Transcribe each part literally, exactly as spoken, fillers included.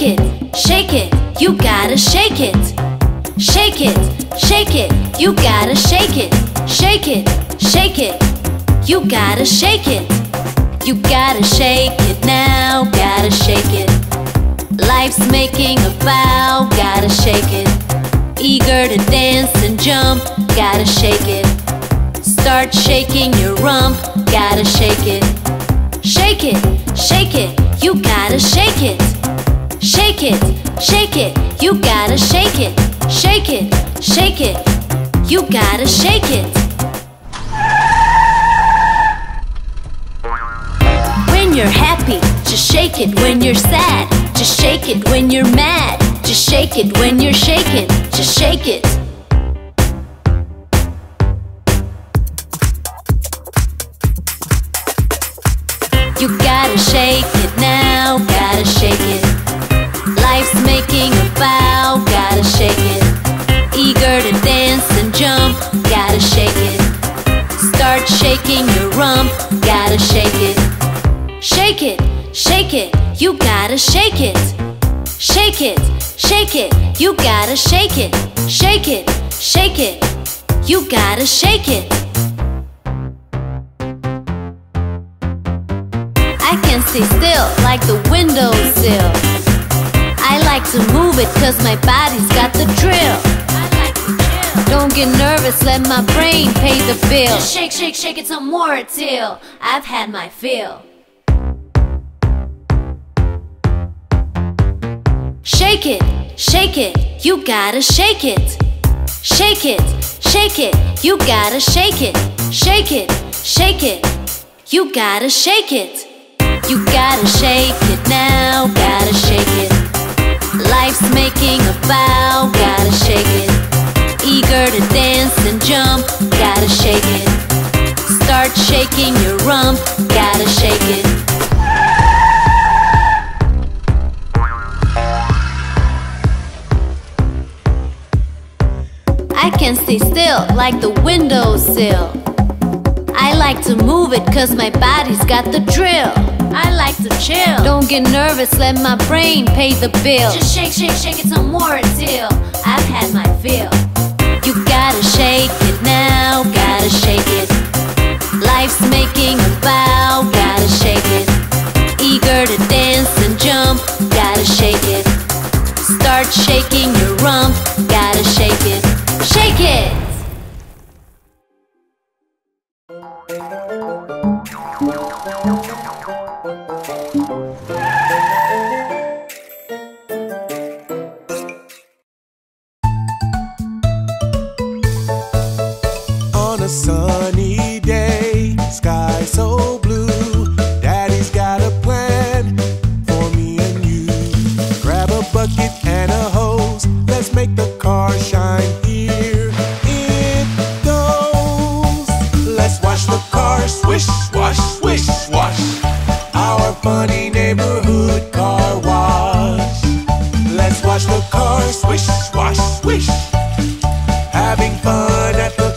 Shake it, shake it, you gotta shake it. Shake it, shake it, you gotta shake it. Shake it, shake it, you gotta shake it. You gotta shake it now, gotta shake it. Life's making a vow, gotta shake it. Eager to dance and jump, gotta shake it. Start shaking your rump, gotta shake it. Shake it, shake it, you gotta shake it. Shake it, shake it, you gotta shake it. Shake it, shake it, you gotta shake it. When you're happy, just shake it. When you're sad, just shake it. When you're mad, just shake it. When you're shaking, just shake it. You gotta shake it now, gotta shake it. Life's making a vow, gotta shake it. Eager to dance and jump, gotta shake it. Start shaking your rump, gotta shake it. Shake it, shake it, you gotta shake it. Shake it, shake it, you gotta shake it. Shake it, shake it, you gotta shake it. I can stay still like the windowsill. I like to move it cause my body's got the drill. I like to chill. Don't get nervous, let my brain pay the bill. Just shake, shake, shake it some more till I've had my fill. Shake it, shake it, you gotta shake it. Shake it, shake it, you gotta shake it. Shake it, shake it, you gotta shake it. You gotta shake it now, gotta shake it. Life's making a vow, gotta shake it. Eager to dance and jump, gotta shake it. Start shaking your rump, gotta shake it. I can stay still like the windowsill. I like to move it cause my body's got the drill. I like to chill. Don't get nervous, let my brain pay the bill. Just shake, shake, shake it some more until I've had my fill. You gotta shake it now, gotta shake it. Life's making a vow, gotta shake it. Eager to dance and jump, gotta shake it. Start shaking your rump, gotta shake it. Shake it! Sunny day, sky so blue. Daddy's got a plan for me and you. Grab a bucket and a hose, let's make the car shine. Here it goes. Let's wash the car, swish, swash, swish, swash. Our funny neighborhood car wash. Let's wash the car, swish, swash, swish. Having fun at the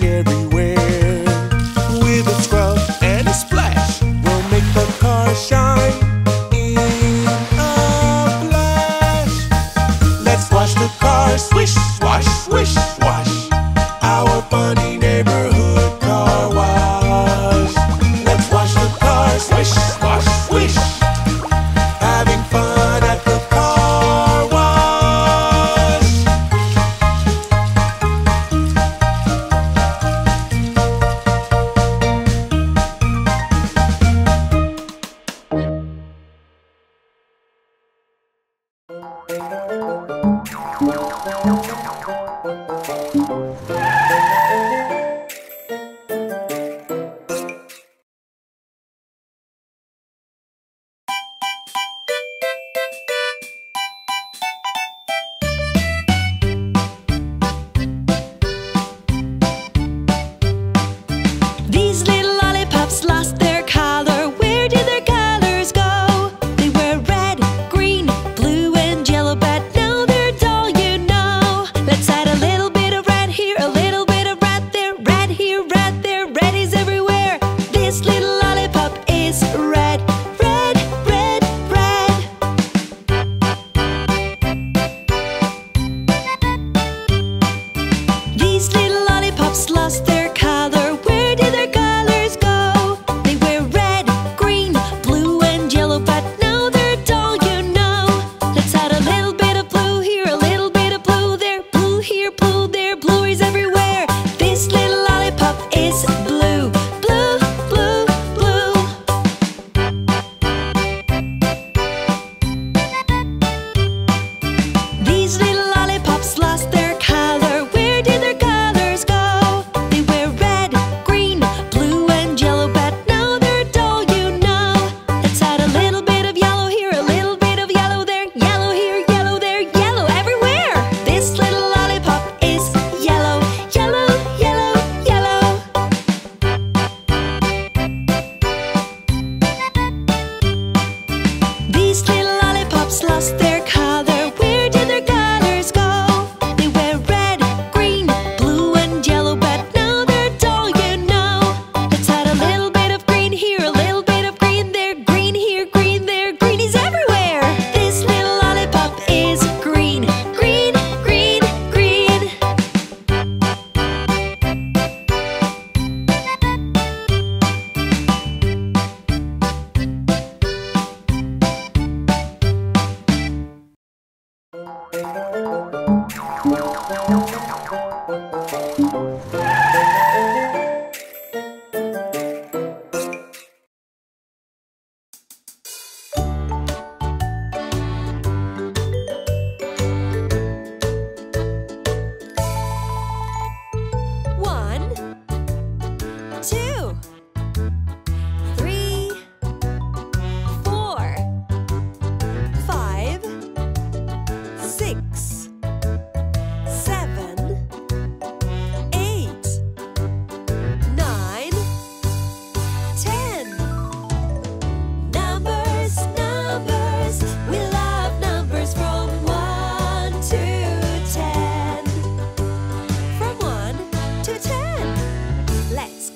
everywhere.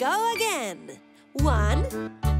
go again. One.